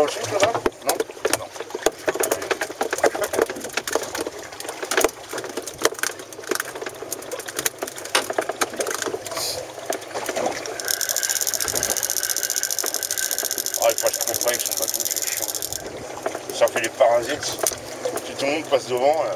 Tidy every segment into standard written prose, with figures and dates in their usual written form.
Bolšík, no? No. Ah, il faut que je trouve pas qu'ils sont pas tous, c'est chaud. Ça fait des parasites. Si tout le monde passe devant, là.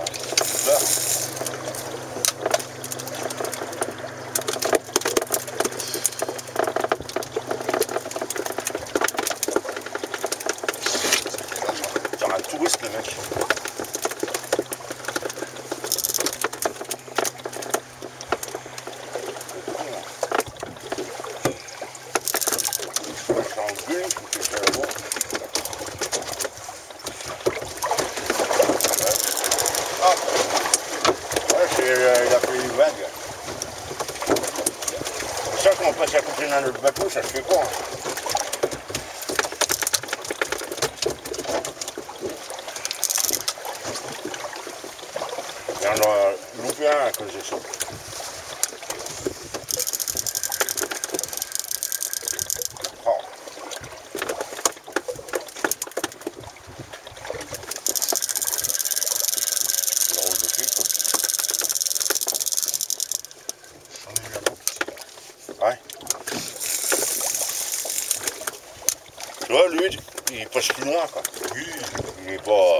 Ça se fait pas. Il y en a loupé un à cause de ça. Plus loin, quoi. Lui, il est pas.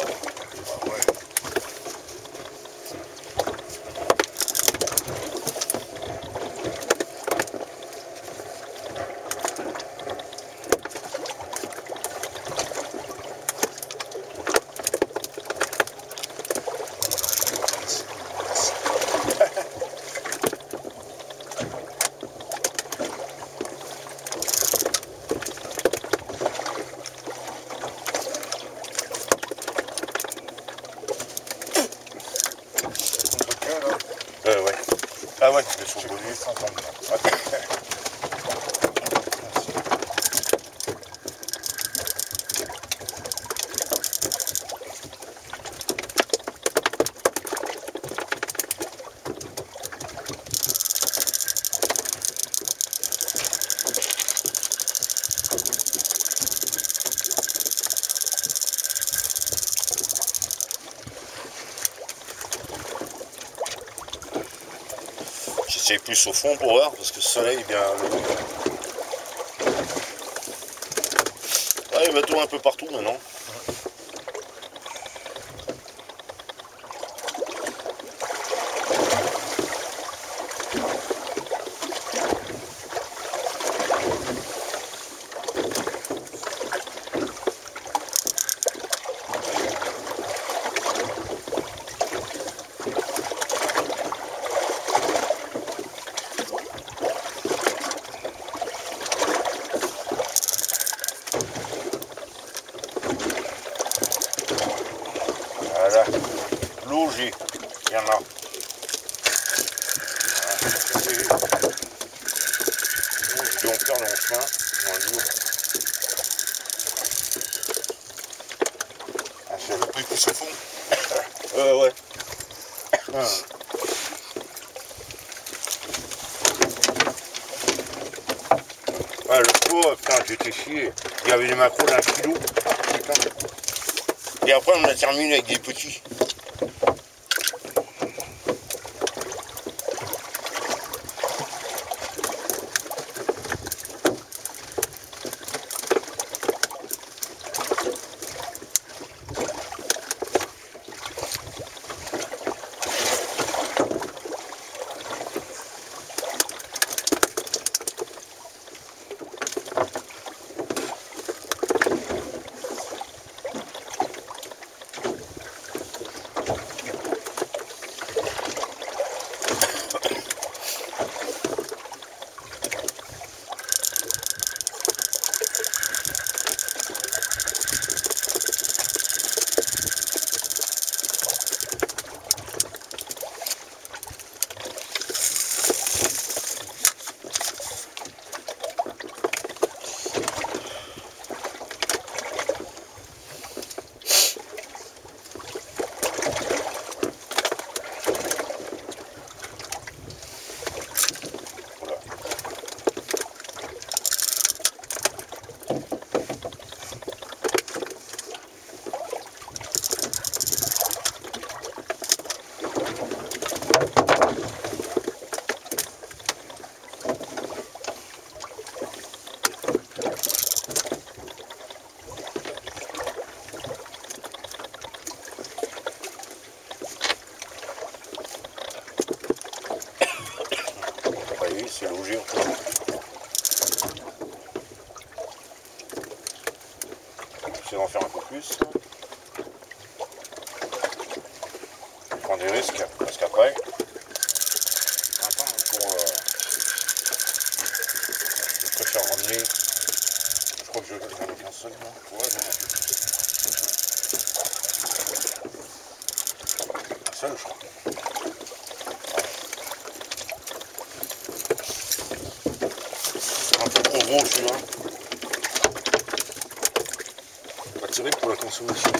Ah ouais. J'essaie plus au fond pour voir parce que le soleil est bien levé. Ah, il va tourner un peu partout maintenant. Il y avait des maquereaux d'un kilo, et après on a terminé avec des petits. essayer d'en faire un peu plus. Je prends des risques parce qu'après, je préfère ramener. Je crois que je vais avec un seul. Ouais, un seul, je crois. Un peu trop gros celui-là. Pas terrible pour la consommation.